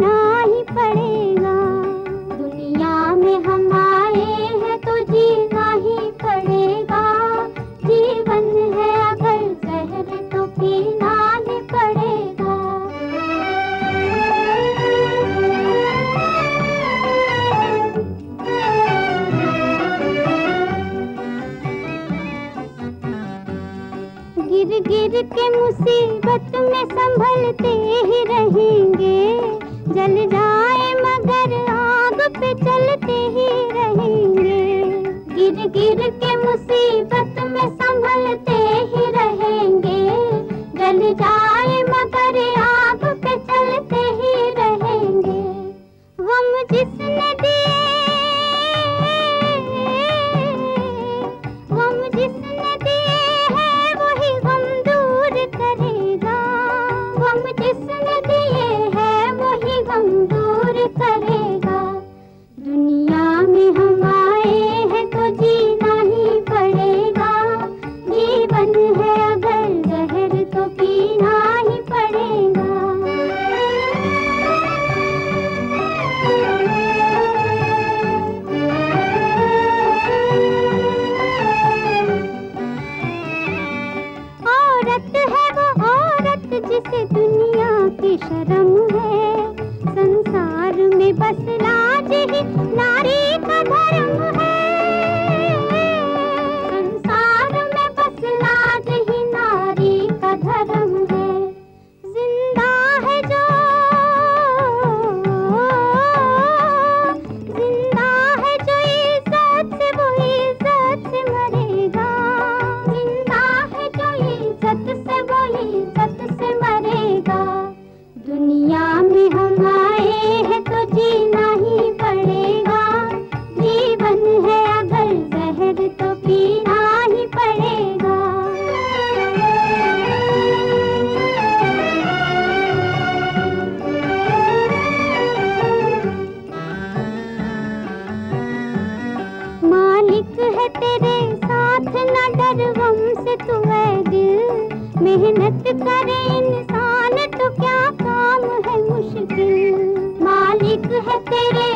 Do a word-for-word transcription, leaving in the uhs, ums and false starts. देना ही पड़ेगा। दुनिया में हम आए हैं तो जीना ही पड़ेगा। जीवन है अगर जहर तो पीना ही पड़ेगा। गिर गिर के मुसीबत में संभलते ही रहेंगे। जल जाए मगर आग पे चलते ही रहेंगे। गिर गिर के मुसीबत में संभलते ही रहेंगे। जल जाए मगर आग पे चलते ही रहेंगे। हम जिसने दिए हम जिसने दिए हैं वही हम दूर करेगा। हम जिसने दिए हैं वही हम दूर करेगा। दुनिया में हम आए हैं तो जीना ही पड़ेगा। जीवन है अगर जहर तो पीना ही पड़ेगा। औरत है वो औरत जिसे दुनिया की शर्म है। संसार में बस लाज ही नारी का धर्म है। संसार में बस लाज ही नारी का धर्म है। जिंदा है जो जिंदा है जो इज्जत से वो इज्जत से मरेगा। जिंदा है जो इज्जत से वो इज्जत से मरेगा। दुनिया में हम आए हैं तो जीना ही पड़ेगा। जीवन है अगर जहर तो पीना ही पड़ेगा। मालिक है तेरे साथ ना डर गम से तू है दिल। मेहनत करे इंसान तो क्या काम है मुश्किल। मालिक है तेरे